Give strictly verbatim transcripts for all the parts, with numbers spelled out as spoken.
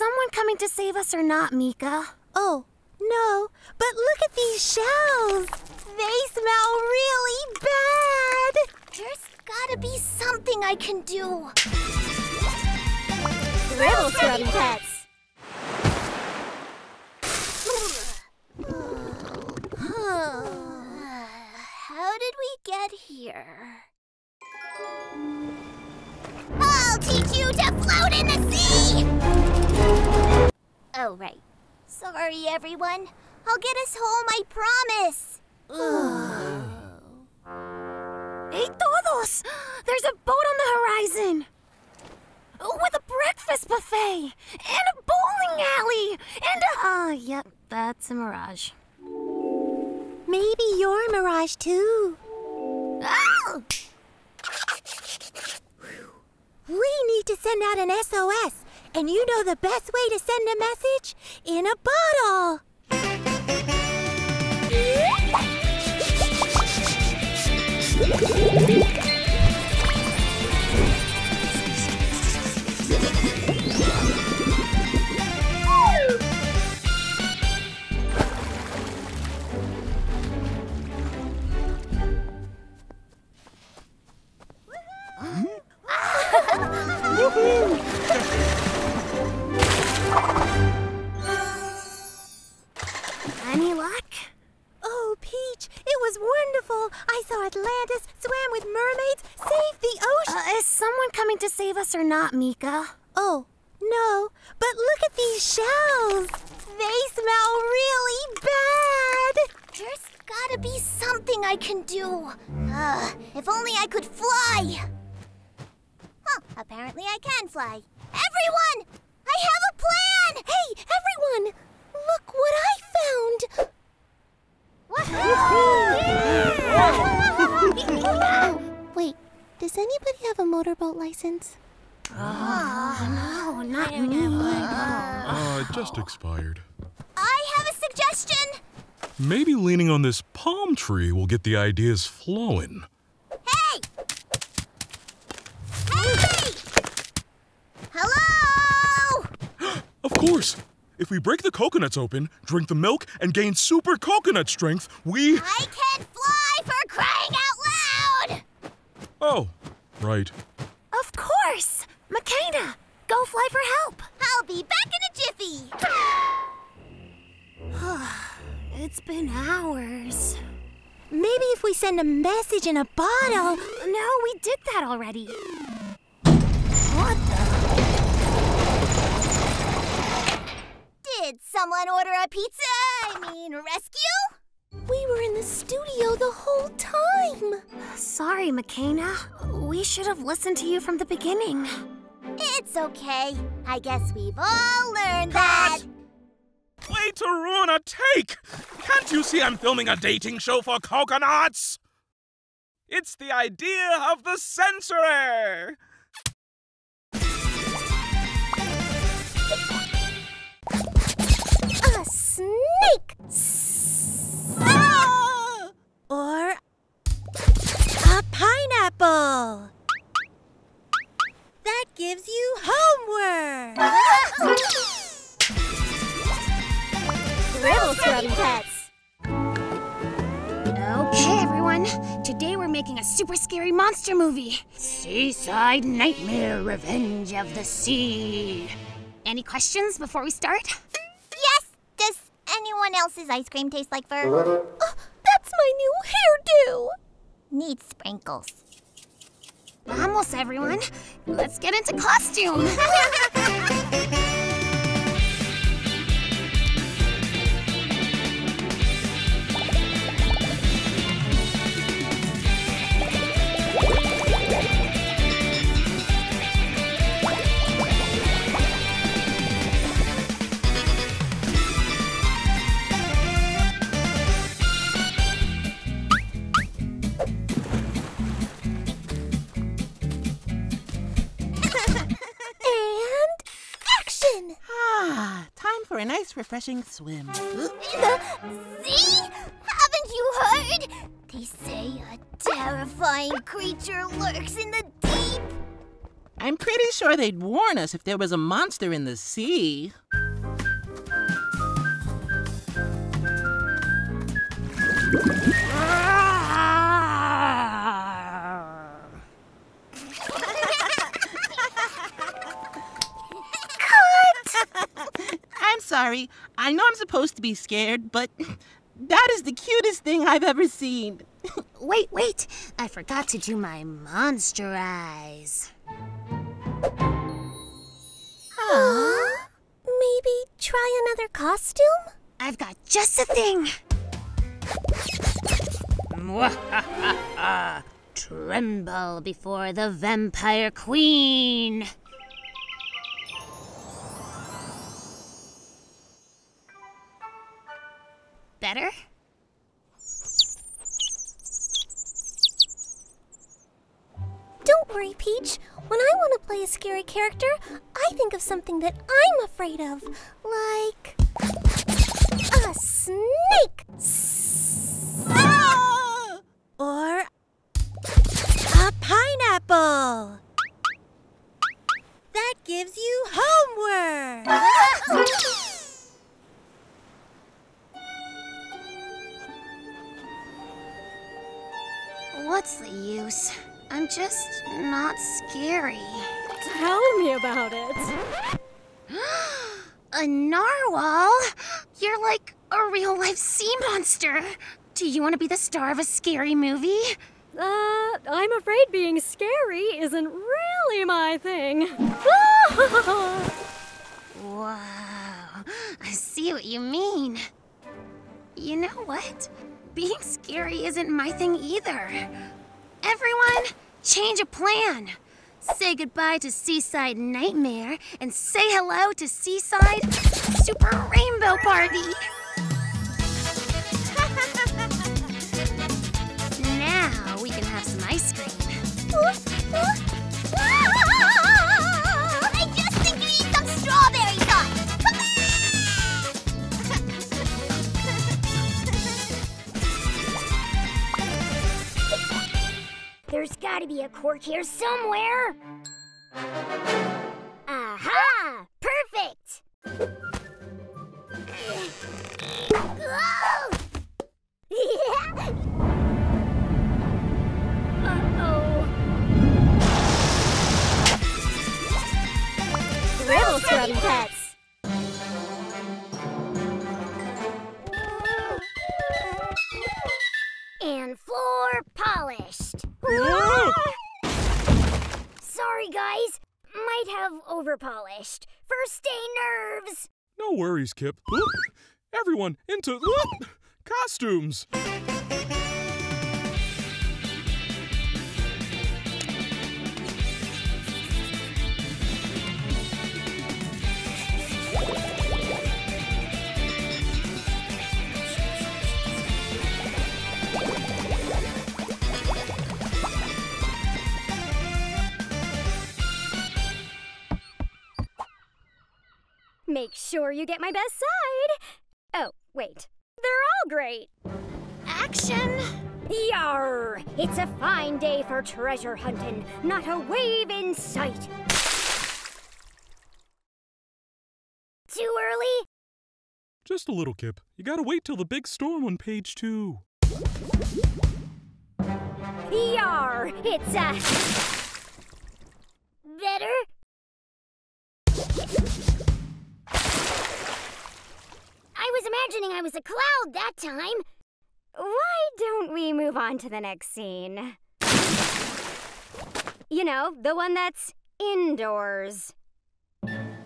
someone coming to save us or not, Mika? Oh, no, but look at these shells. They smell really bad. There's gotta be something I can do. Scribble Scrubbie Pets. How did we get here? I'll teach you to float in the sea! Oh, right. Sorry, everyone. I'll get us home, I promise. Hey, todos! There's a boat on the horizon! With a breakfast buffet! And a bowling alley! And a... Ah, yep, that's a mirage. Maybe you're a mirage, too. Oh! We need to send out an S O S. And you know the best way to send a message? In a bottle. Any luck? Oh, Peach, it was wonderful. I saw Atlantis, swam with mermaids, saved the ocean. Uh, is someone coming to save us or not, Mika? Oh, no, but look at these shells. They smell really bad. There's gotta be something I can do. Uh, if only I could fly. Huh, apparently I can fly. Everyone! I have a plan! Hey, everyone! Look what I found! Woohoo! Wait, does anybody have a motorboat license? Oh, oh no, not me. Uh, it just expired. I have a suggestion! Maybe leaning on this palm tree will get the ideas flowing. Hey! Hey! Hello! Of course! If we break the coconuts open, drink the milk, and gain super coconut strength, we... I can fly for crying out loud! Oh, right. Of course! Makena, go fly for help! I'll be back in a jiffy! It's been hours. Maybe if we send a message in a bottle... No, we did that already. What the? Did someone order a pizza? I mean, rescue? We were in the studio the whole time. Sorry, Makena. We should have listened to you from the beginning. It's okay. I guess we've all learned that... Way to ruin a take! Can't you see I'm filming a dating show for coconuts? It's the idea of the censorer! A snake! Ah! Or a pineapple! That gives you homework! Scribble Scrubbie Pets! Okay, everyone. Today we're making a super scary monster movie. Seaside Nightmare Revenge of the Sea. Any questions before we start? Yes! Does anyone else's ice cream taste like fur? Oh, that's my new hairdo! Needs sprinkles. Vamos, everyone. Let's get into costume. A nice, refreshing swim. See? Haven't you heard? They say a terrifying creature lurks in the deep. I'm pretty sure they'd warn us if there was a monster in the sea. I'm sorry. I know I'm supposed to be scared, but that is the cutest thing I've ever seen. Wait, wait. I forgot to do my monster eyes. Aww. Maybe try another costume? I've got just the thing. Tremble before the Vampire Queen. Better? Don't worry, Peach. When I want to play a scary character, I think of something that I'm afraid of. Like... a snake! Ah! Or... a pineapple! That gives you homework! What's the use? I'm just not scary. Tell me about it. A narwhal? You're like a real-life sea monster. Do you want to be the star of a scary movie? Uh, I'm afraid being scary isn't really my thing. Wow, I see what you mean. You know what? Being scary isn't my thing either. Everyone, change a plan. Say goodbye to Seaside Nightmare and say hello to Seaside Super Rainbow Party. Now we can have some ice cream. Ooh, ooh. There's gotta be a cork here somewhere! Aha! Perfect! Uh-oh. Scribble Scrubbie Pets! And floor polished. Sorry, guys. Might have overpolished. First day nerves. No worries, Kip. Look, everyone into look, costumes. Make sure you get my best side. Oh, wait. They're all great. Action! Yarr! It's a fine day for treasure hunting. Not a wave in sight. Too early? Just a little, Kip. You gotta wait till the big storm on page two. Yarr! It's a... better? I was imagining I was a cloud that time. Why don't we move on to the next scene? You know, the one that's indoors.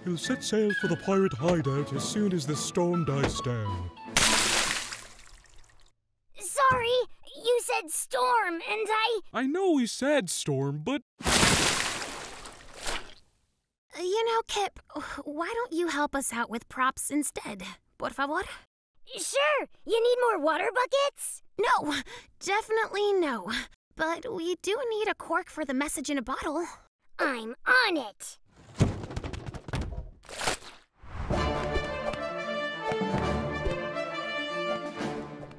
You'll set sail for the pirate hideout as soon as the storm dies down. Sorry, you said storm, and I... I know we said storm, but... You know, Kip, why don't you help us out with props instead? Por favor? Sure. You need more water buckets? No, definitely no. But we do need a cork for the message in a bottle. I'm on it.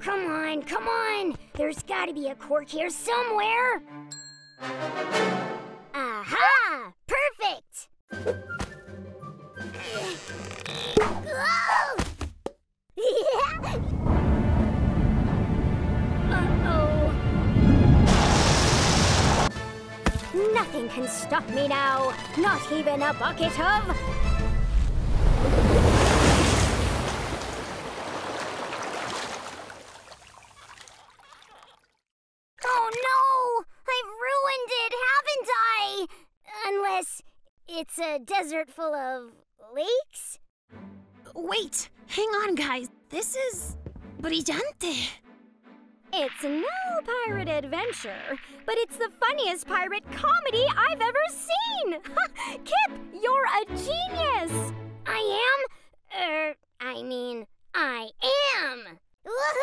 Come on, come on. There's gotta be a cork here somewhere. Aha! Perfect. Nothing can stop me now, not even a bucket of... Oh no! I've ruined it, haven't I? Unless it's a desert full of lakes? Wait, hang on guys, this is brillante. It's no pirate adventure, but it's the funniest pirate comedy I've ever seen! Kip, you're a genius! I am? Er, I mean, I am!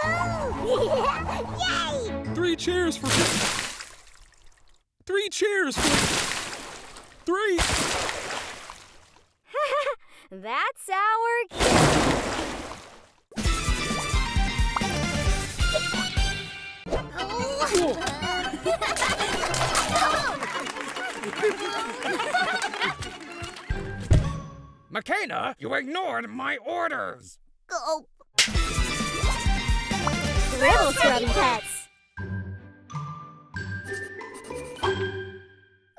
Woohoo! Yay! Three cheers for... Three cheers for... Three! That's our Kip! Makena, you ignored my orders! Oh. Scribble Scrubbie Pets!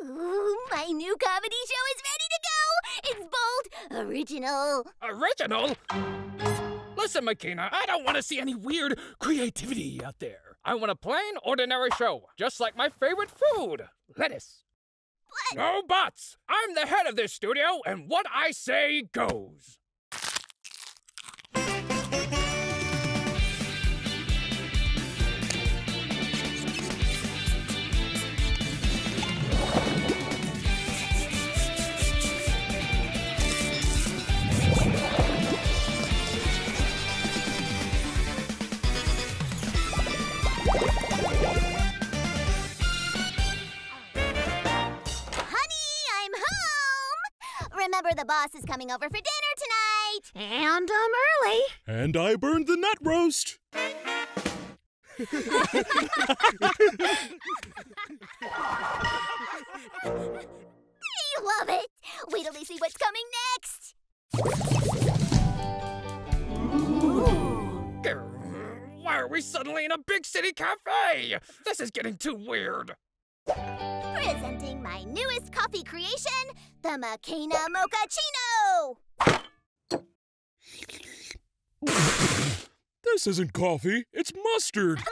Ooh, my new comedy show is ready to go! It's bold, original... Original? Listen, Makena, I don't want to see any weird creativity out there. I want a plain, ordinary show, just like my favorite food, lettuce. But... No buts! I'm the head of this studio, and what I say goes. Remember, the boss is coming over for dinner tonight! And I'm early! And I burned the nut roast! I love it! Wait till we see what's coming next! Why are we suddenly in a big city cafe? This is getting too weird! Presenting my newest coffee creation, the Makena Mochaccino! This isn't coffee, it's mustard!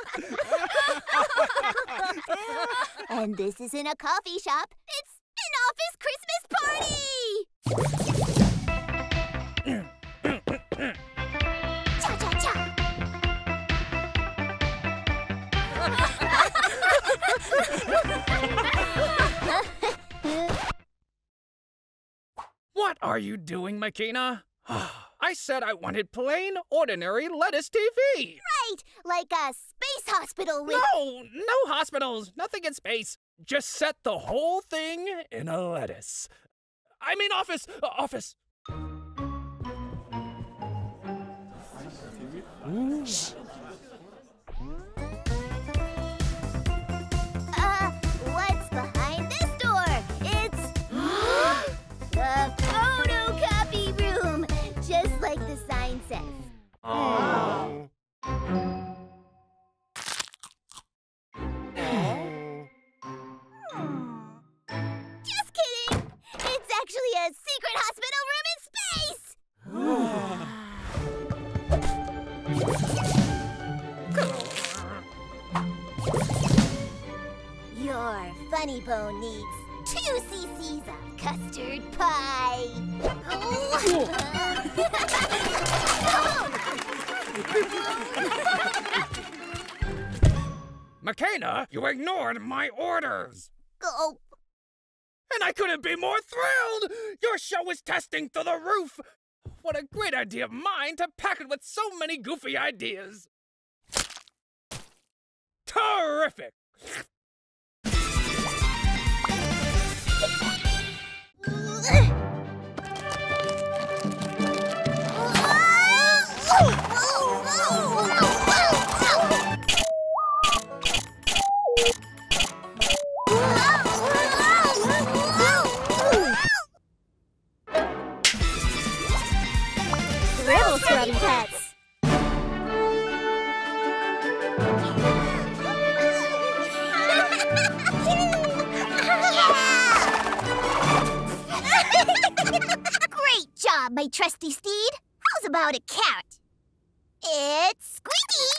And this isn't a coffee shop, it's an office Christmas party! What are you doing, Makena? I said I wanted plain, ordinary lettuce T V! Right! Like a space hospital with... No! No hospitals! Nothing in space! Just set the whole thing in a lettuce. I mean office! Uh, office! Ooh. Oh. Just kidding! It's actually a secret hospital room in space! Your funny bone needs two cc's of custard pie! Oh. Makena, you ignored my orders! Oh. And I couldn't be more thrilled! Your show is testing through the roof! What a great idea of mine to pack it with so many goofy ideas! Terrific! Pets. job, my trusty steed. How's about a carrot? It's squeaky.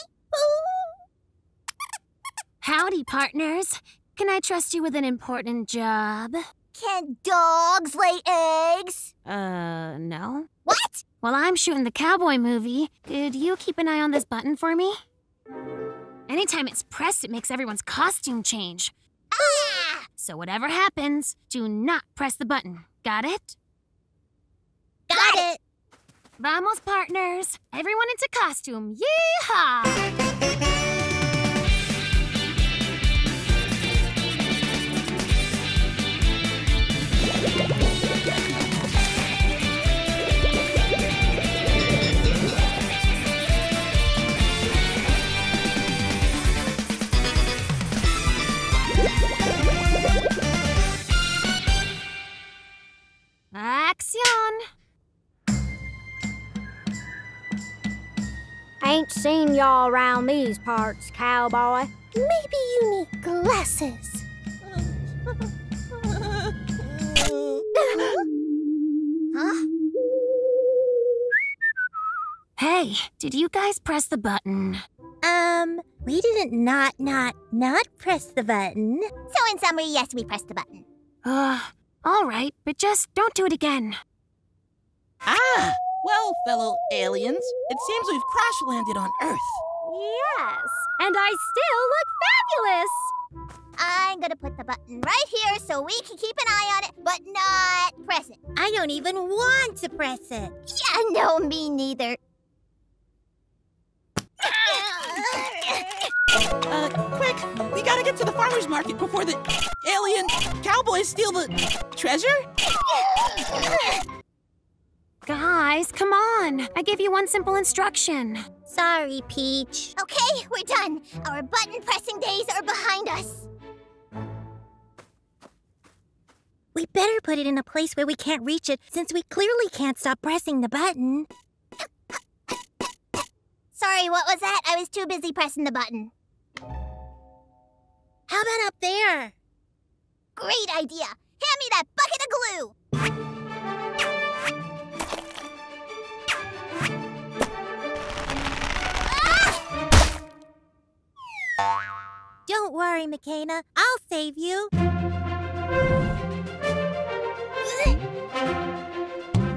Howdy, partners. Can I trust you with an important job? Can dogs lay eggs? Uh, no. What? Well, I'm shooting the cowboy movie. Could you keep an eye on this button for me? Anytime it's pressed, it makes everyone's costume change. Ah! So whatever happens, do not press the button. Got it? Got, Got it. it! Vamos, partners. Everyone into costume. Yeehaw! Action! Ain't seen y'all around these parts, cowboy. Maybe you need glasses. Huh? Hey, did you guys press the button? Um, we didn't not, not, not press the button. So in summary, yes, we pressed the button. Uh, all right, but just don't do it again. Ah, well, fellow aliens, it seems we've crash-landed on Earth. Yes, and I still look fabulous. I'm gonna put the button right here so we can keep an eye on it, but not press it. I don't even want to press it. Yeah, no, me neither. Uh, quick, we gotta get to the farmer's market before the alien cowboys steal the treasure. Guys, come on. I gave you one simple instruction. Sorry, Peach. Okay, we're done. Our button pressing days are behind us. We better put it in a place where we can't reach it, since we clearly can't stop pressing the button. Sorry, what was that? I was too busy pressing the button. How about up there? Great idea. Hand me that bucket of glue. Don't worry, Makena. I'll save you.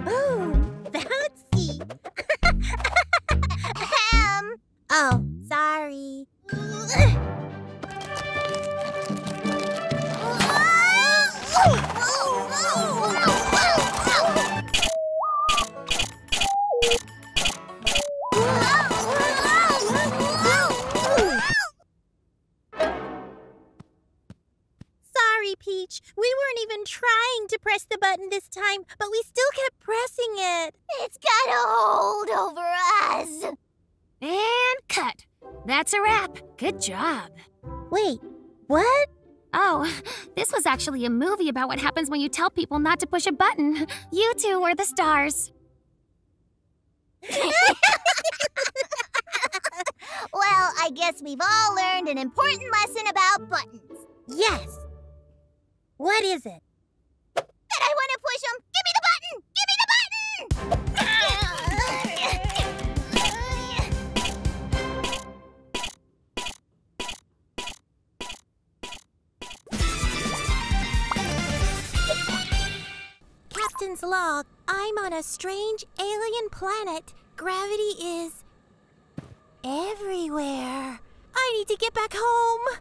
Ooh, bouncy. Ahem. Oh, sorry. Peach, we weren't even trying to press the button this time, but we still kept pressing it. It's got a hold over us. And cut. That's a wrap. Good job. Wait, what? Oh, this was actually a movie about what happens when you tell people not to push a button. You two were the stars. Well, I guess we've all learned an important lesson about buttons. Yes. What is it? That I want to push him! Give me the button! Give me the button! Captain's log. I'm on a strange alien planet. Gravity is everywhere. I need to get back home.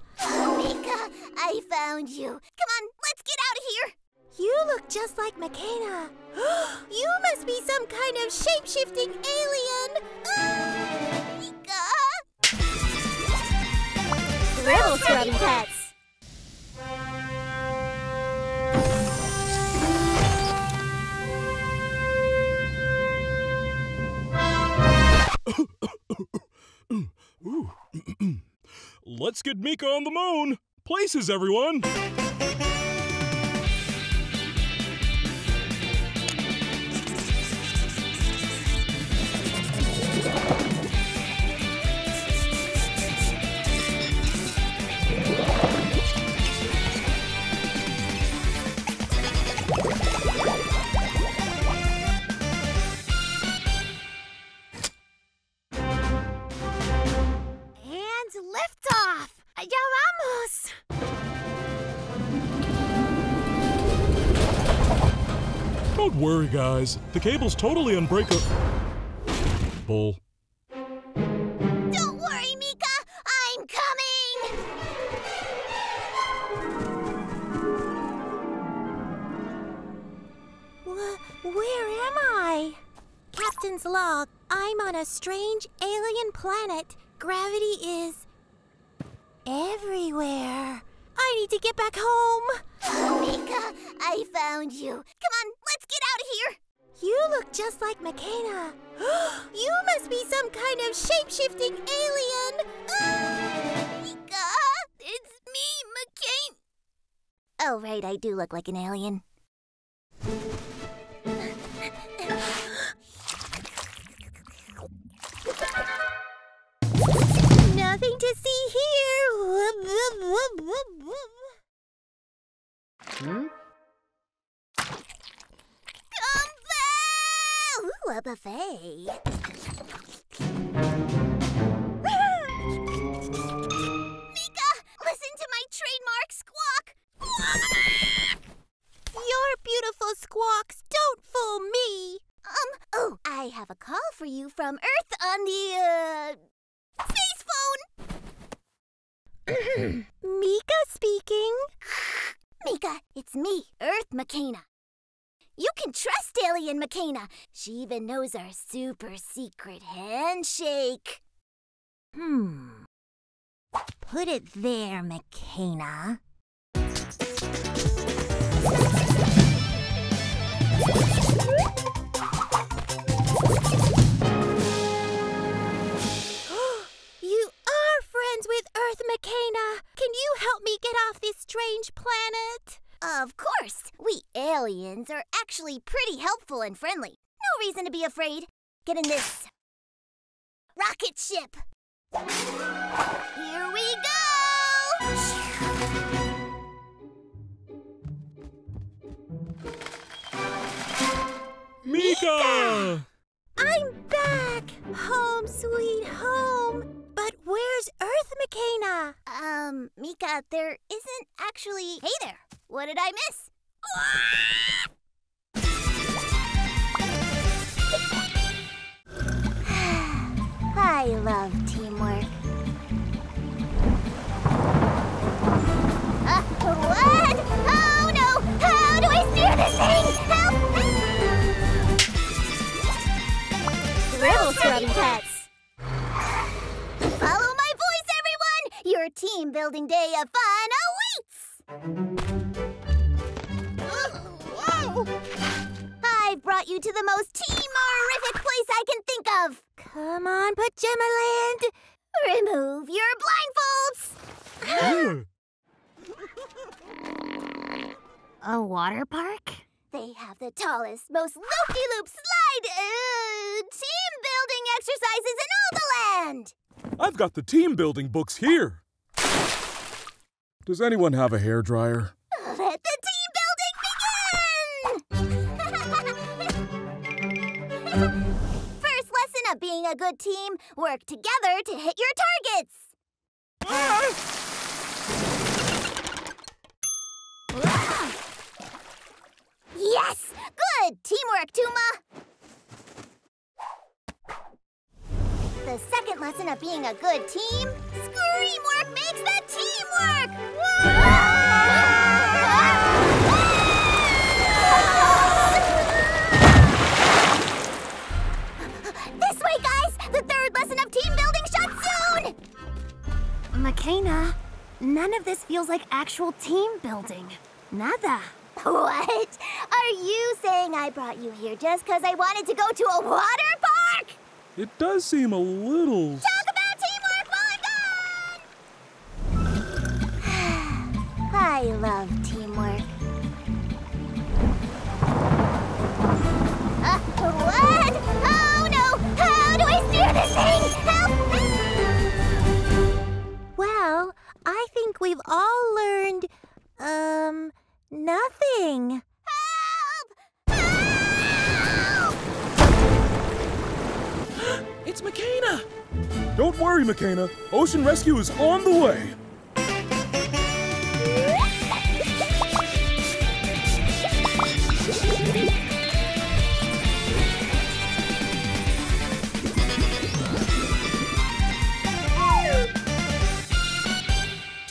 Mika, I found you. Come on, let's get out of here. You look just like Makena. You must be some kind of shape-shifting alien. Ah, Mika! Scribble Scrubbie Pets. Let's get Mika on the moon. Places, everyone. Don't worry, guys. The cable's totally unbreakable. Bull. Don't worry, Mika. I'm coming! Wh- where am I? Captain's log. I'm on a strange alien planet. Gravity is... everywhere. I need to get back home. Oh, Mika, I found you. Come on, let's get out of here. You look just like Makena. You must be some kind of shape-shifting alien. Ah! Mika, it's me, Makena. Oh, right, I do look like an alien. Nothing to see here. Hmm? Come back! Ooh, a buffet. Mika, listen to my trademark squawk. Your beautiful squawks don't fool me. Um, oh, I have a call for you from Earth on the, uh... space phone! Mika speaking. Mika, it's me, Earth Makena. You can trust Alien Makena. She even knows our super secret handshake. Hmm. Put it there, Makena. With Earth Makena, can you help me get off this strange planet? Of course. We aliens are actually pretty helpful and friendly. No reason to be afraid. Get in this rocket ship. Here we go! Mika! I'm back! Home sweet home! But where's Earth Makena? Um, Mika, there isn't actually... Hey there! What did I miss? I love teamwork. Uh, what? Oh no! How do I steer this thing? Help! Scribble Scrubbie Pets! Follow my voice, everyone! Your team building day of fun awaits! Whoa, whoa. I've brought you to the most team-orific place I can think of! Come on, Pajama Land! Remove your blindfolds! A water park? They have the tallest, most loop-de-loop slide uh, team-building exercises in all the land! I've got the team-building books here. Does anyone have a hairdryer? Let the team-building begin! First lesson of being a good team, work together to hit your targets. Ah! Yes! Good teamwork, Tuma! The second lesson of being a good team, scream work makes the team work! This way, guys! The third lesson of team building shuts soon! Makena, none of this feels like actual team building. Nada. What? Are you saying I brought you here just because I wanted to go to a water park? It does seem a little... Talk about teamwork while I'm gone! I love teamwork. Uh, what? Oh no! How do I steer this thing? Help! Well, I think we've all learned, um, nothing. It's Makena! Don't worry, Makena. Ocean rescue is on the way.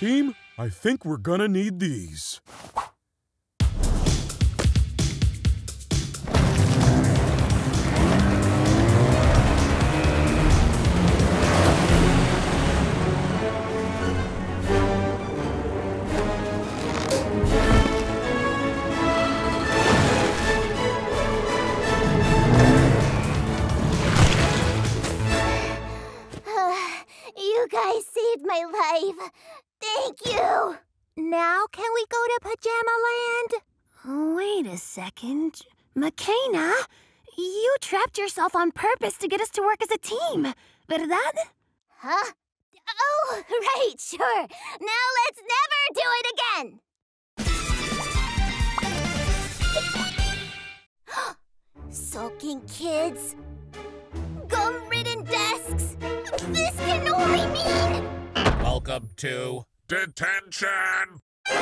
Team, I think we're gonna need these. My life. Thank you! Now can we go to Pajama Land? Oh, wait a second. Makena, you trapped yourself on purpose to get us to work as a team, verdad? Huh? Oh, right, sure. Now let's never do it again! Sulking kids. Gum-ridden desks. This can only mean... Welcome to Detention! Ah!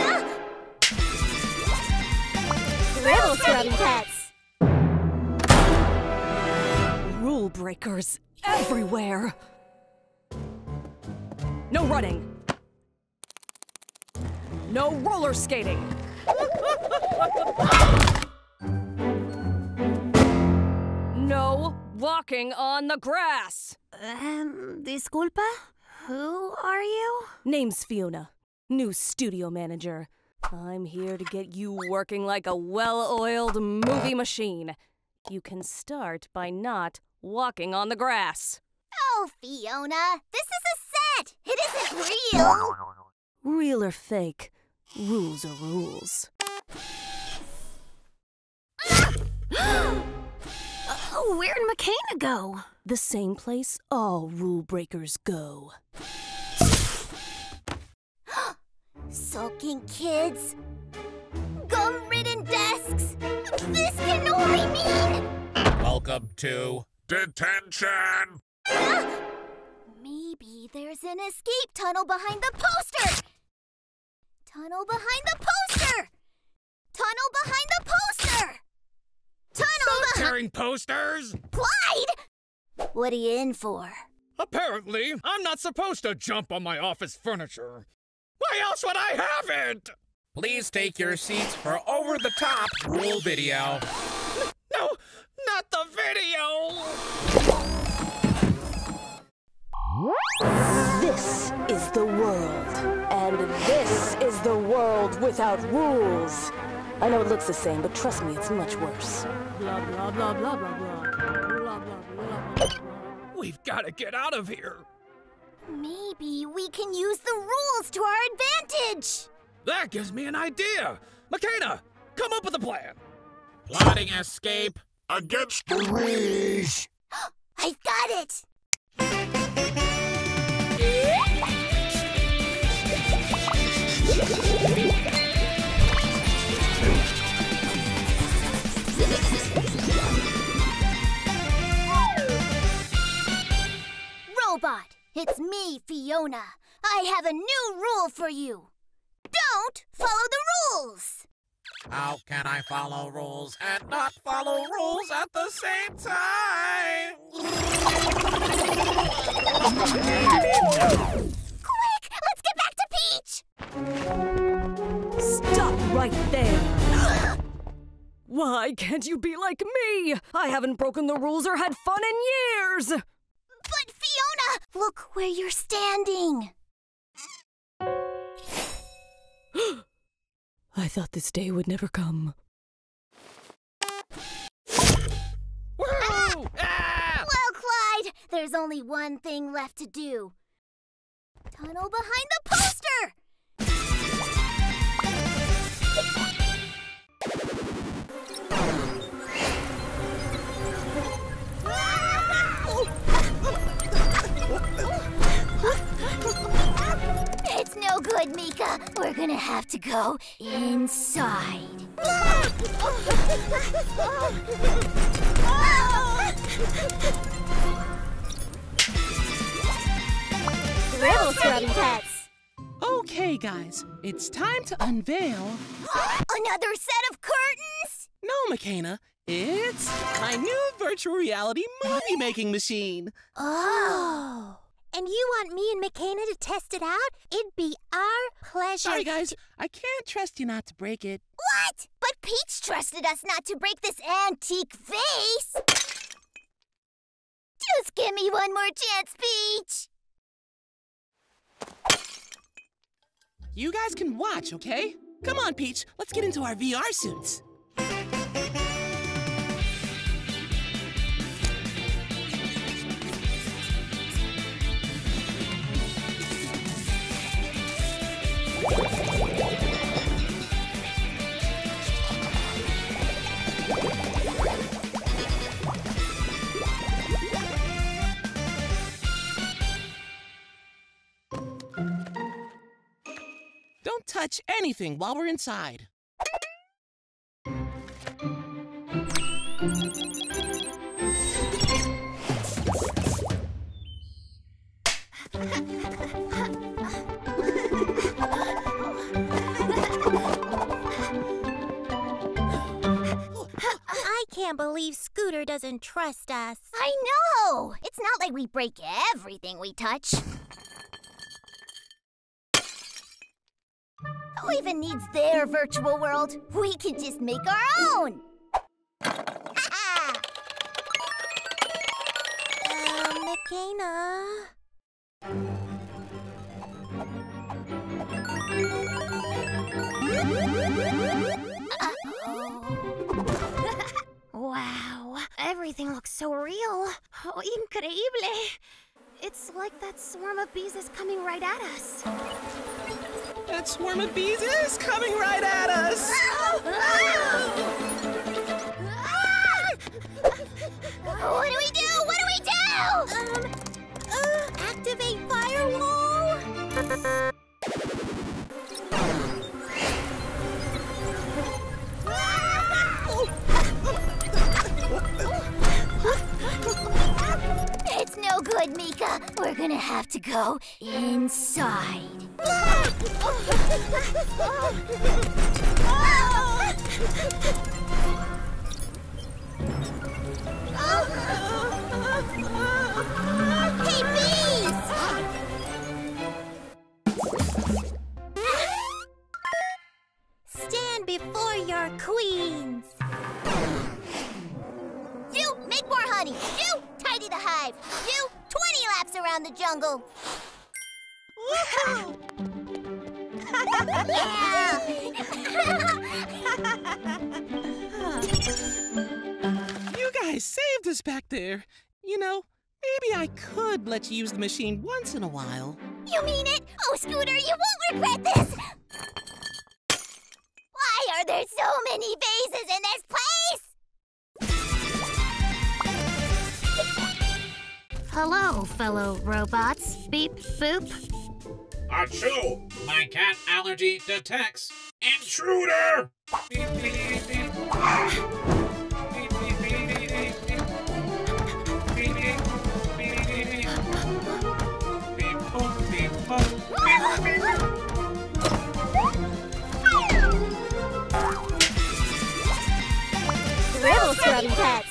Scribble Scrubbie Pets! Rule breakers everywhere! No running! No roller skating! No walking on the grass! Um, disculpa? Who are you? Name's Fiona, new studio manager. I'm here to get you working like a well-oiled movie machine. You can start by not walking on the grass. Oh, Fiona, this is a set. It isn't real. Real or fake, rules are rules. Ah! Oh, where'd Makena go? The same place all rule breakers go. Sulking kids. Gum-ridden desks. This can only mean... Welcome to Detention! Ah! Maybe there's an escape tunnel behind the poster! Tunnel behind the poster! Tunnel behind the poster! Tunnel behind... Tearing posters? Clyde! What are you in for? Apparently, I'm not supposed to jump on my office furniture. Why else would I have it? Please take your seats for over-the-top rule video. No, not the video! This is the world, and this is the world without rules. I know it looks the same, but trust me, it's much worse. Blah, blah, blah, blah, blah, blah. Blah, blah, blah, blah, blah. We've got to get out of here. Maybe we can use the rules to our advantage. That gives me an idea. Makena, come up with a plan. Plotting escape against the rules. I got it. Robot, it's me, Fiona. I have a new rule for you. Don't follow the rules. How can I follow rules and not follow rules at the same time? Quick, let's get back to Peach. Stop right there. Why can't you be like me? I haven't broken the rules or had fun in years. But Fiona, look where you're standing. I thought this day would never come. Woo! Ah! Ah! Well, Clyde, there's only one thing left to do. Tunnel behind the poster! It's no good, Mika. We're gonna have to go inside. Scribble Scrubbie Pets! Okay, guys. It's time to unveil... Another set of curtains? No, Makena. It's my new virtual reality movie-making machine. Oh... and you want me and Makena to test it out? It'd be our pleasure. Sorry, guys. I can't trust you not to break it. What? But Peach trusted us not to break this antique vase. Just give me one more chance, Peach. You guys can watch, okay? Come on, Peach. Let's get into our V R suits. Don't touch anything while we're inside. I can't believe Scooter doesn't trust us. I know! It's not like we break everything we touch. Who even needs their virtual world? We can just make our own! uh, Makena... Uh-oh. Wow, everything looks so real. Oh, increíble. It's like that swarm of bees is coming right at us. That swarm of bees is coming right at us! What do we do? What do we do? Um, uh, activate firewall? It's no good, Mika. We're gonna have to go inside. Hey, bees! Stand before your queens. You make more honey. You tidy the hive. You twenty laps around the jungle. Woohoo! Yeah! You guys saved us back there. You know, maybe I could let you use the machine once in a while. You mean it? Oh, Scooter, you won't regret this! Why are there so many vases in this place? Hello, fellow robots. Beep, boop. Achoo! My cat allergy detects intruder! Scribble Scrubbie Pets!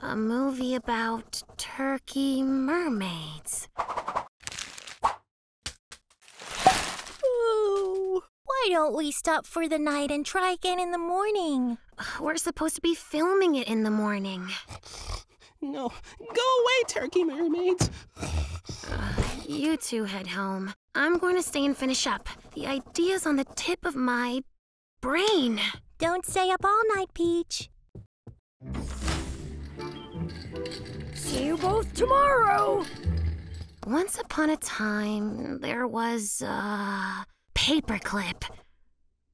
A movie about turkey mermaids. Ooh. Why don't we stop for the night and try again in the morning? We're supposed to be filming it in the morning. No, go away, turkey mermaids. Uh, you two head home. I'm going to stay and finish up. The idea's on the tip of my brain. Don't stay up all night, Peach. See you both tomorrow! Once upon a time, there was a paperclip.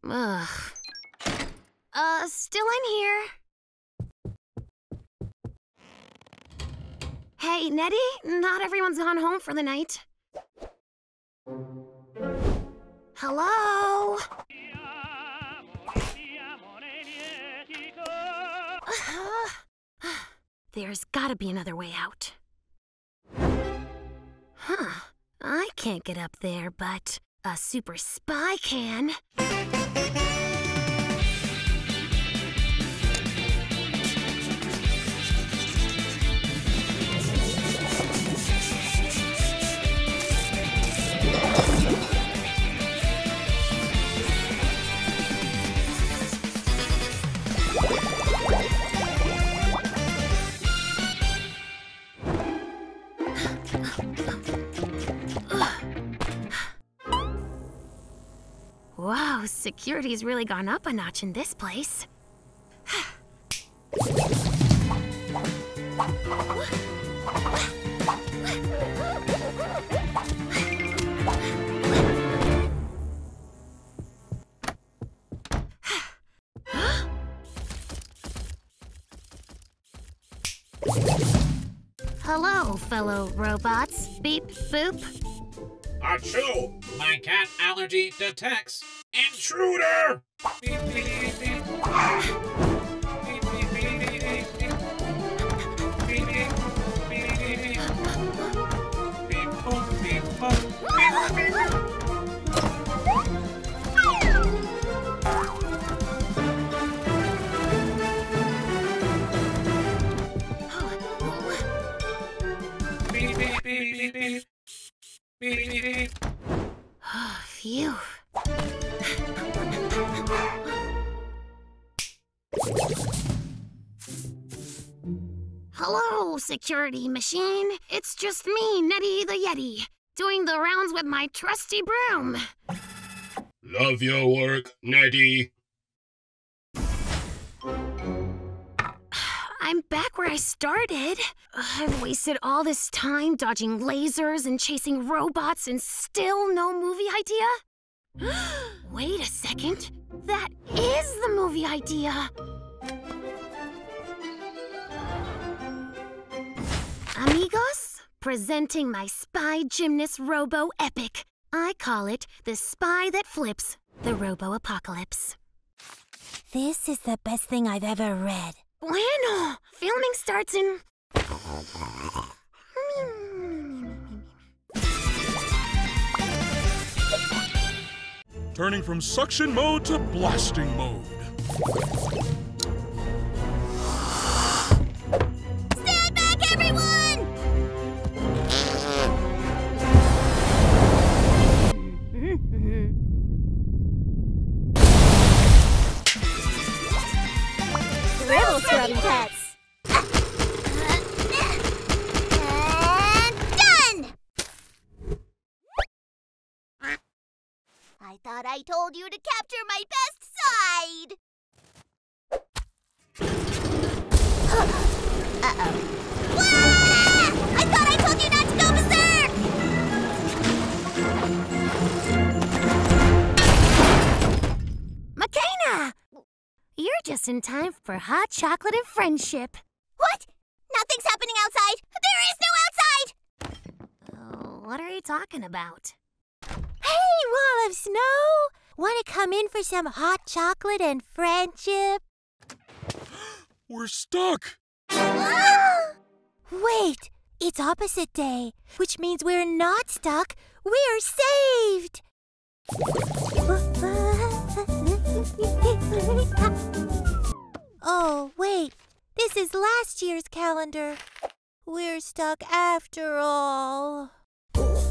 Ugh. Uh, still in here. Hey, Nettie, not everyone's gone home for the night. Hello? There's gotta be another way out. Huh. I can't get up there, but a super spy can. Security's really gone up a notch in this place. Hello, fellow robots. Beep, boop. Achoo! My cat allergy detects intruder! Beep, beep, beep, beep. Beep, beep, beep, beep, beep. Beep, beep, beep, beep, beep. Beep, boop, beep, boop. Beep, beep. Beep, beep, beep, beep, beep. Oh, phew. Hello, security machine. It's just me, Nettie the Yeti, doing the rounds with my trusty broom. Love your work, Nettie. I'm back where I started. I've wasted all this time dodging lasers and chasing robots and still no movie idea? Wait a second. That is the movie idea. Amigos, presenting my spy gymnast robo epic. I call it The Spy That Flips, The Robo Apocalypse. This is the best thing I've ever read. Bueno, filming starts in... Turning from suction mode to blasting mode. Stand back, everyone! Scribble Scrubbie Pets! And done! I thought I told you to capture my best side! Uh-oh. Wah! I thought I told you not to go berserk! Makena! You're just in time for hot chocolate and friendship. What? Nothing's happening outside. There is no outside! Oh, what are you talking about? Hey, Wall of Snow! Want to come in for some hot chocolate and friendship? We're stuck! Ah! Wait, it's opposite day, which means we're not stuck. We're saved! Oh, wait. This is last year's calendar. We're stuck after all. Uh,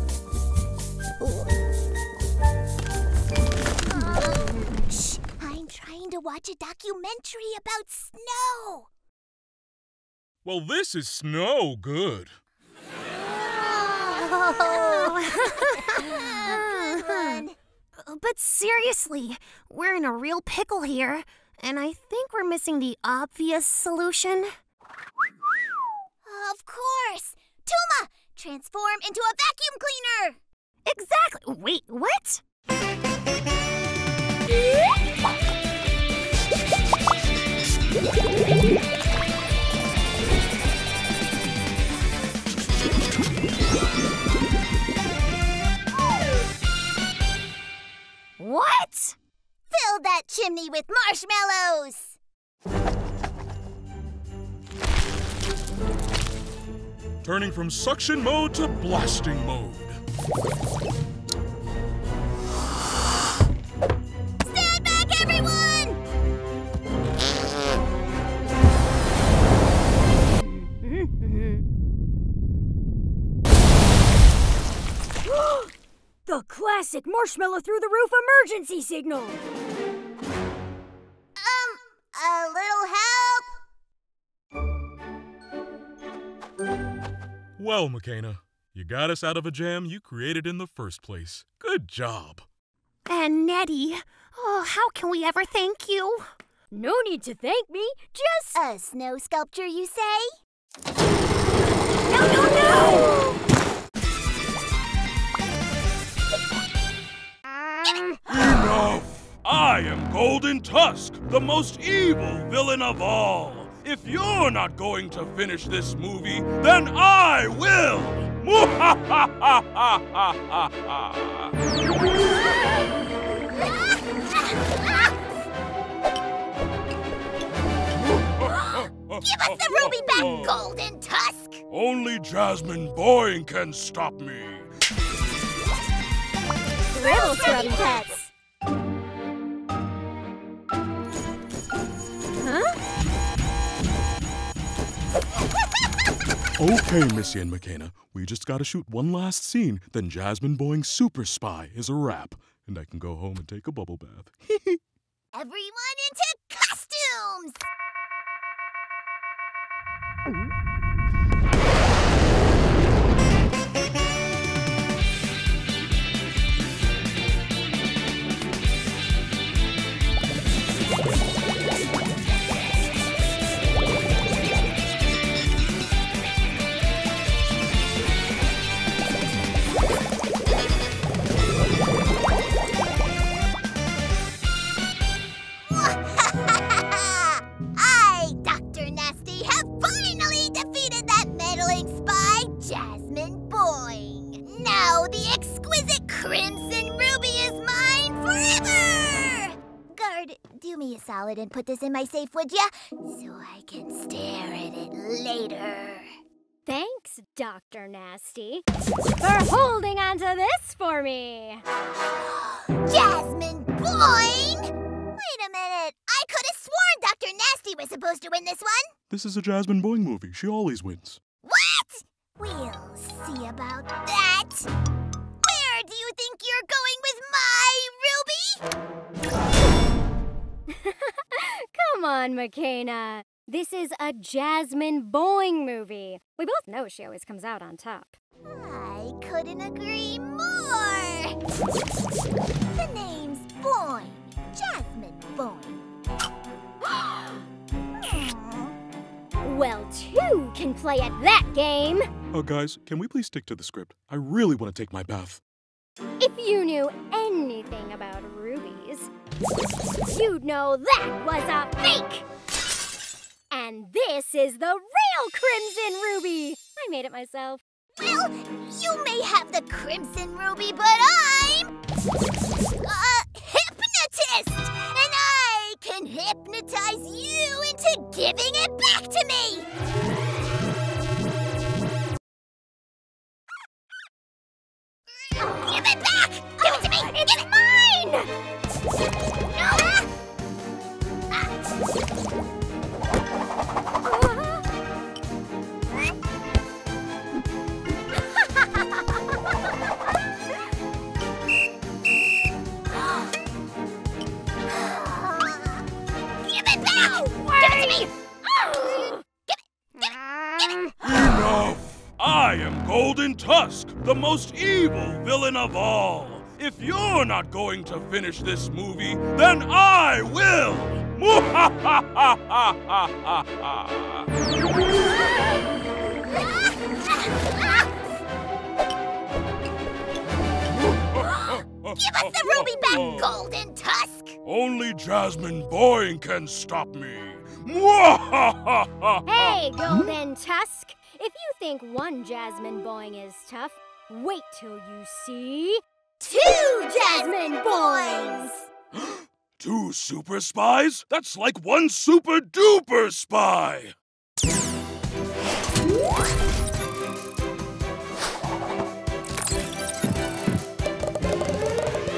shh. I'm trying to watch a documentary about snow. Well, this is snow good. Oh. Come on. But seriously, we're in a real pickle here, and I think we're missing the obvious solution. Of course! Tuma, transform into a vacuum cleaner! Exactly! Wait, what? What? Fill that chimney with marshmallows! Turning from suction mode to blasting mode. Stand back, everyone! The classic marshmallow through the roof emergency signal! Um, a little help? Well, Makena, you got us out of a jam you created in the first place. Good job. And Nettie, Oh, how can we ever thank you? No need to thank me, just... A snow sculpture, you say? No, no, no! Enough! I am Golden Tusk, the most evil villain of all. If you're not going to finish this movie, then I will! Give us the ruby back, Golden Tusk! Only Jasmine Boing can stop me. Scribble Scrubbie Pets! Huh? Okay, Missy and Makena, we just gotta shoot one last scene, then Jasmine Boing's super spy is a wrap, and I can go home and take a bubble bath. Everyone into costumes! Crimson Ruby is mine forever! Guard, do me a solid and put this in my safe, would ya? So I can stare at it later. Thanks, Doctor Nasty, for holding onto this for me. Jasmine Boing! Wait a minute. I could have sworn Doctor Nasty was supposed to win this one. This is a Jasmine Boing movie. She always wins. What? We'll see about that. Do you think you're going with my Ruby? Come on, Makena. This is a Jasmine Boing movie. We both know she always comes out on top. I couldn't agree more. The name's Boing. Jasmine Boing. Well, two can play at that game. Oh, guys, can we please stick to the script? I really want to take my bath. If you knew anything about rubies, you'd know that was a fake! And this is the real Crimson Ruby! I made it myself. Well, you may have the Crimson Ruby, but I'm a hypnotist! And I can hypnotize you into giving it back to me! Give it back! Give it to me! It's Give it! mine! No! Ah. Ah. Give it back! No Give it to me! Oh. Give it! Give it! Give it! Enough! I am Golden Tusk, the most evil villain of all. If you're not going to finish this movie, then I will! Give us the ruby back, Golden Tusk! Only Jasmine Boing can stop me. Hey, Golden Tusk! If you think one Jasmine Boing is tough, wait till you see... Two Jasmine Boings! Two super spies? That's like one super duper spy!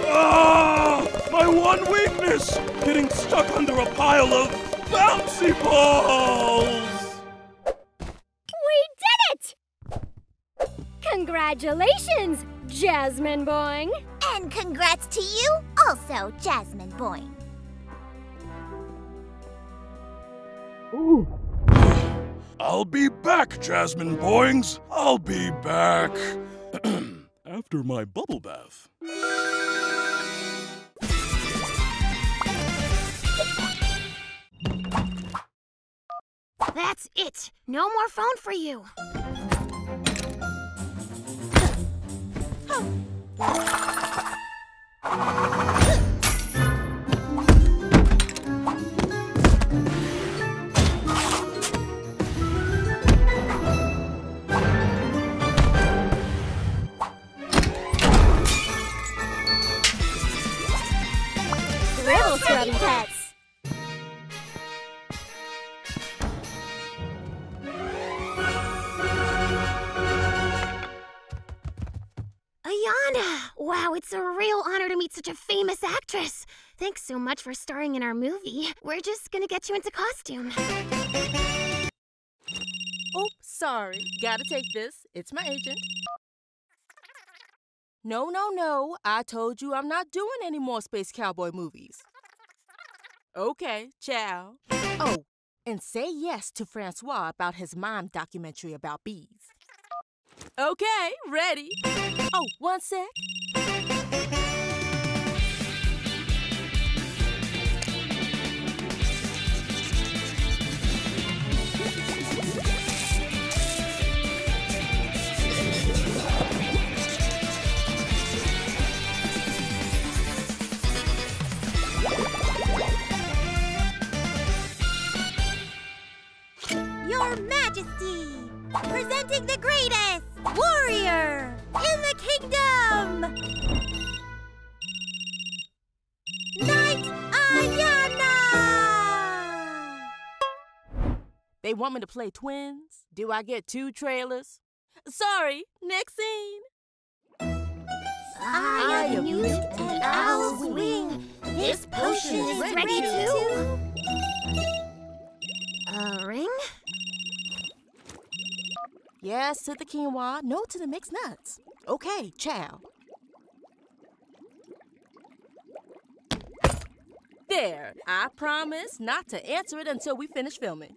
Ah! My one weakness! Getting stuck under a pile of bouncy balls! Congratulations, Jasmine Boing! And congrats to you, also, Jasmine Boing. Ooh. I'll be back, Jasmine Boings. I'll be back. After my bubble bath. That's it. No more phone for you. Scribble Scrubbie Pets. Wow, it's a real honor to meet such a famous actress. Thanks so much for starring in our movie. We're just gonna get you into costume. Oh, sorry. Gotta take this. It's my agent. No, no, no. I told you I'm not doing any more Space Cowboy movies. Okay, ciao. Oh, and say yes to Francois about his mime documentary about bees. Okay, ready. Oh, one sec. Your Majesty, presenting the greatest warrior in the kingdom! Knight Ayana! They want me to play twins? Do I get two trailers? Sorry, next scene. I, I am mute and, and Owl's wing. This potion is ready, ready to... A ring? Yes to the quinoa, no to the mixed nuts. Okay, ciao. There, I promise not to answer it until we finish filming.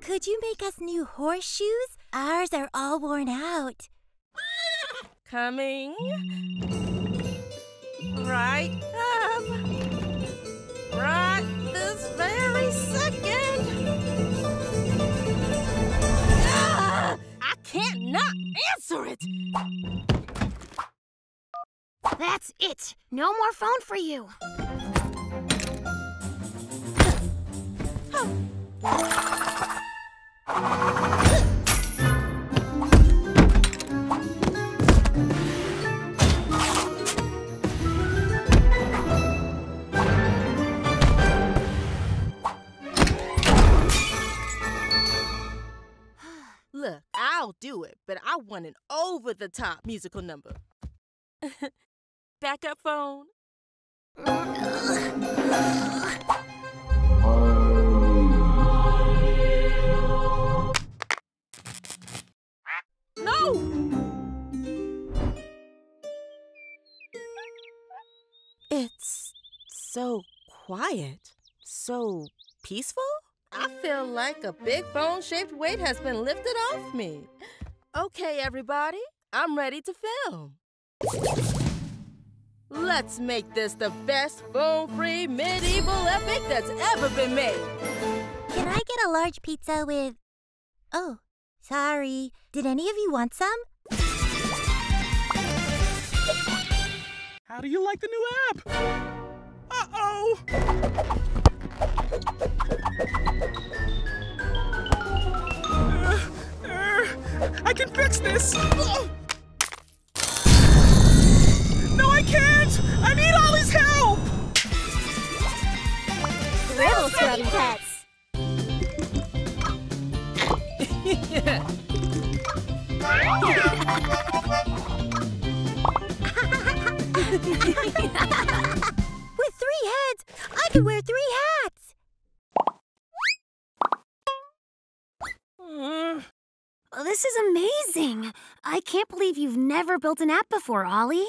Could you make us new horseshoes? Ours are all worn out. Coming. Right up. Right this very second. Can't not answer it! That's it! No more phone for you! Look, I'll do it, but I want an over-the-top musical number. Backup phone. No! It's so quiet, so peaceful. I feel like a big phone-shaped weight has been lifted off me. Okay, everybody, I'm ready to film. Let's make this the best phone-free medieval epic that's ever been made. Can I get a large pizza with... Oh, sorry. Did any of you want some? How do you like the new app? Uh-oh! Uh, uh, I can fix this! Oh. No, I can't! I need all his help! Scribble Scrubbie Pets! With three heads, I could wear three hats! Oh, this is amazing! I can't believe you've never built an app before, Ollie.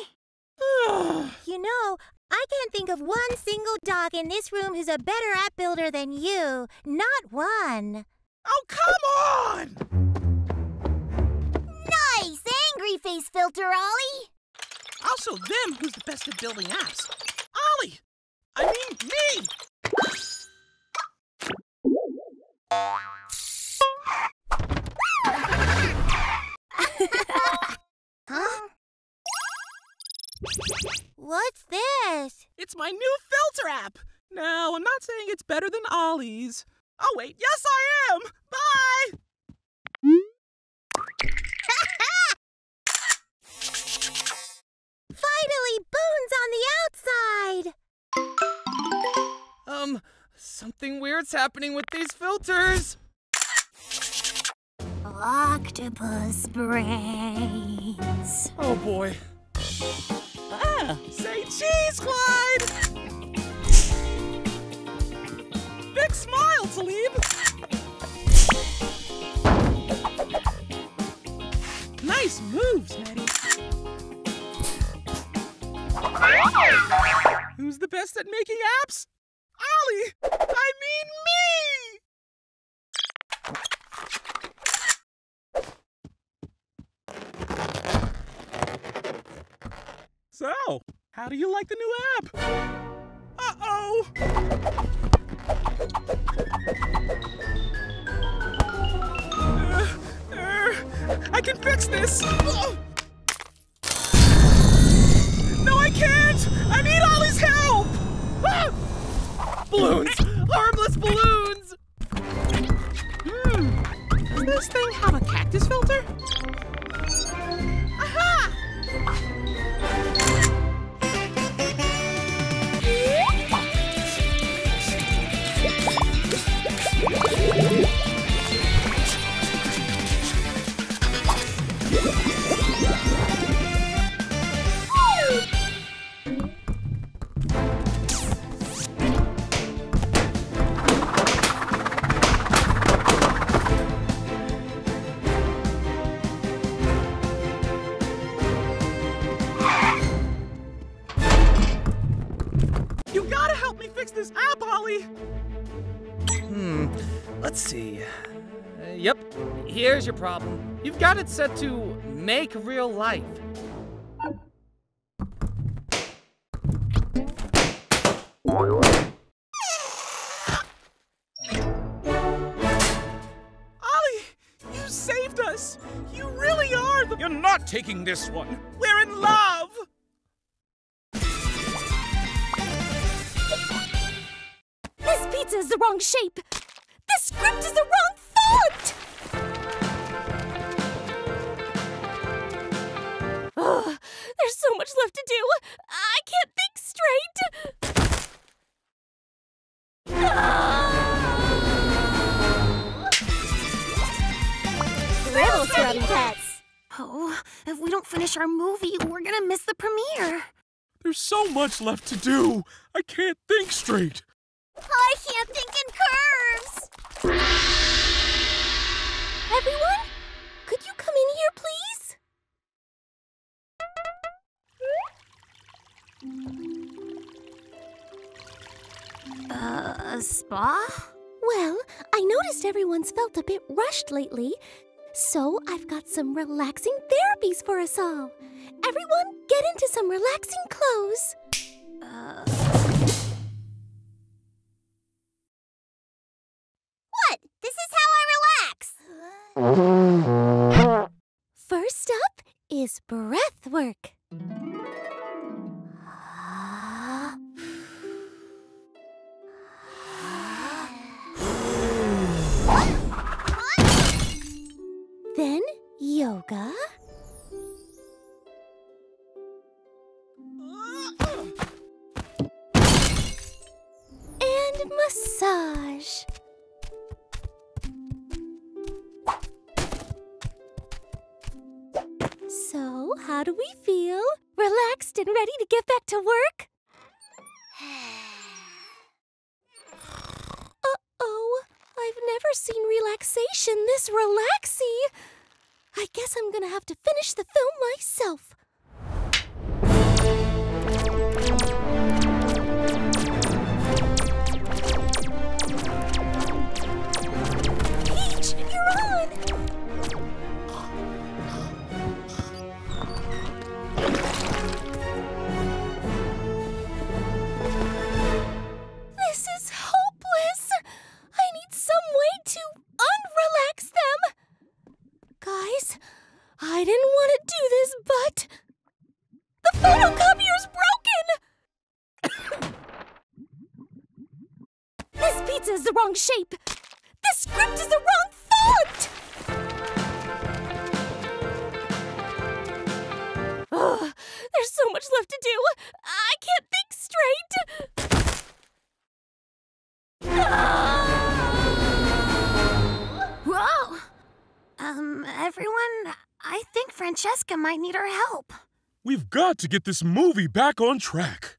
You know, I can't think of one single dog in this room who's a better app builder than you. Not one. Oh, come on! Nice angry face filter, Ollie! I'll show them who's the best at building apps. Ollie! I mean me! Huh? What's this? It's my new filter app. No, I'm not saying it's better than Ollie's. Oh, wait. Yes, I am. Bye. Finally, Boon's on the outside. Um, something weird's happening with these filters. Octopus brains. Oh, boy. Ah, say cheese, Clyde! Big smile, Talib! Nice moves, Maddie. Who's the best at making apps? Ollie! I mean me! So, how do you like the new app? Uh-oh! Uh, uh, I can fix this! Uh-oh. No, I can't! I need Ollie's help! Ah! Balloons! Harmless balloons! Hmm. Does this thing have a cactus filter? Aha! Yep, here's your problem. You've got it set to make real life. Ollie, you saved us. You really are the- You're not taking this one. We're in love. This pizza is the wrong shape. This script is the wrong font! Oh, there's so much left to do. I can't think straight. Oh! Scribble Scrubbie Pets! Oh, if we don't finish our movie, we're gonna miss the premiere. There's so much left to do. I can't think straight. I can't think in curves! Everyone, could you come in here, please? Uh, a spa? Well, I noticed everyone's felt a bit rushed lately, so I've got some relaxing therapies for us all. Everyone, get into some relaxing clothes. Uh... First up is breath work. Then yoga. And massage. So, how do we feel? Relaxed and ready to get back to work? Uh-oh, I've never seen relaxation this relaxy. I guess I'm gonna have to finish the film myself. Peach, you're on! Some way to unrelax them. Guys, I didn't want to do this, but the photocopier's broken! This pizza is the wrong shape. This script is the wrong font! Ugh, there's so much left to do. I can't think straight. Ah! Whoa! Um, everyone, I think Francesca might need our help. We've got to get this movie back on track.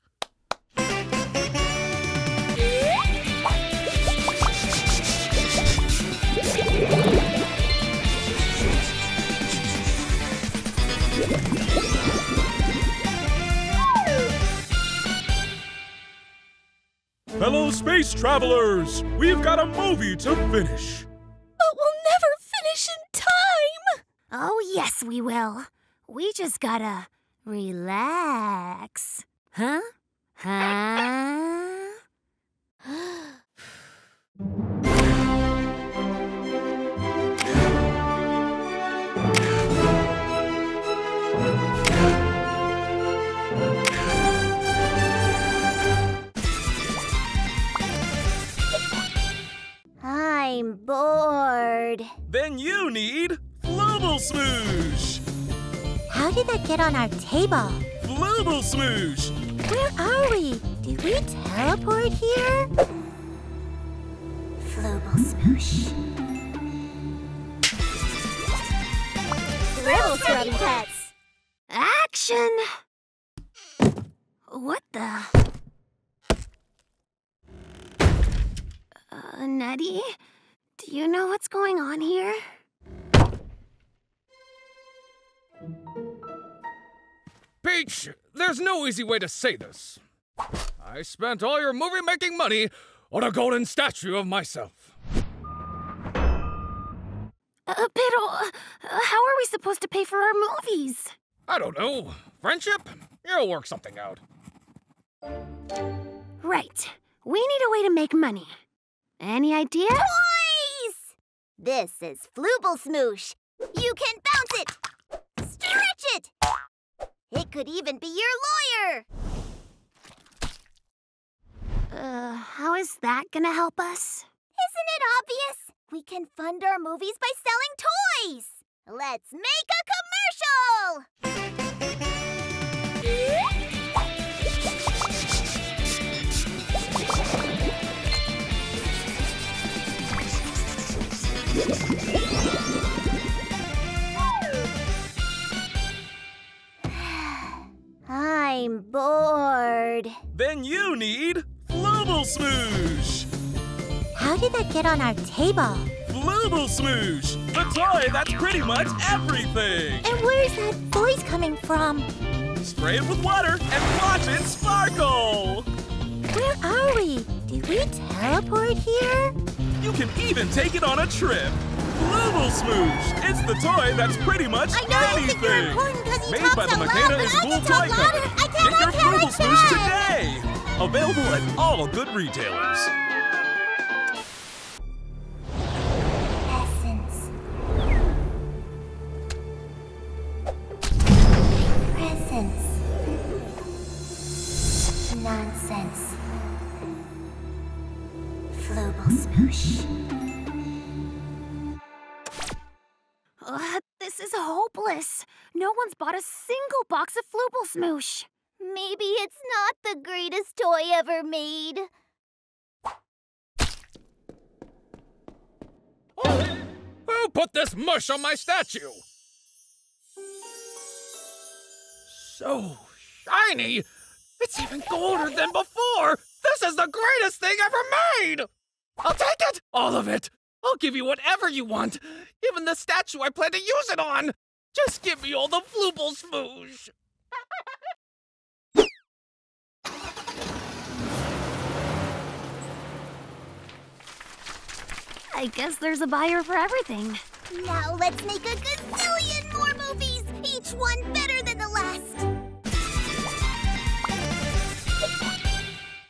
Hello, space travelers! We've got a movie to finish. But we'll never finish in time! Oh, yes, we will. We just gotta relax. Huh? Huh? I'm bored. Then you need Flooblesmoosh. How did that get on our table? Flooblesmoosh. Where are we? Did we teleport here? Flooblesmoosh. Scribble Scrubbie Pets. Action! What the? Uh, Nutty? Do you know what's going on here? Peach, there's no easy way to say this. I spent all your movie-making money on a golden statue of myself. Uh, pero, uh, how are we supposed to pay for our movies? I don't know. Friendship? You'll work something out. Right. We need a way to make money. Any idea? This is Flooblesmoosh. You can bounce it, stretch it. It could even be your lawyer. Uh, how is that gonna help us? Isn't it obvious? We can fund our movies by selling toys. Let's make a commercial. I'm bored. Then you need Flooblesmoosh. How did that get on our table? Flooblesmoosh, the toy that's pretty much everything. And where's that voice coming from? Spray it with water and watch it sparkle. Where are we? Did we teleport here? You can even take it on a trip. Fluvulsmoosh! It's the toy that's pretty much anything. I know, anything. I think you're important because you talk so loud, but I can talk louder. I can't, I can't, I can't. Get your Fluvulsmoosh today. Available at all good retailers. Essence. Presence. Nonsense. Fluvulsmoosh. Uh, this is hopeless. No one's bought a single box of Flooblesmoosh. Maybe it's not the greatest toy ever made. Oh, who put this mush on my statue? So shiny! It's even golder than before! This is the greatest thing ever made! I'll take it! All of it! I'll give you whatever you want, even the statue I plan to use it on. Just give me all the Flooblesmoosh. I guess there's a buyer for everything. Now let's make a gazillion more movies, each one better.